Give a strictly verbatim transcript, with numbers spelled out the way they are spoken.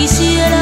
quisiera.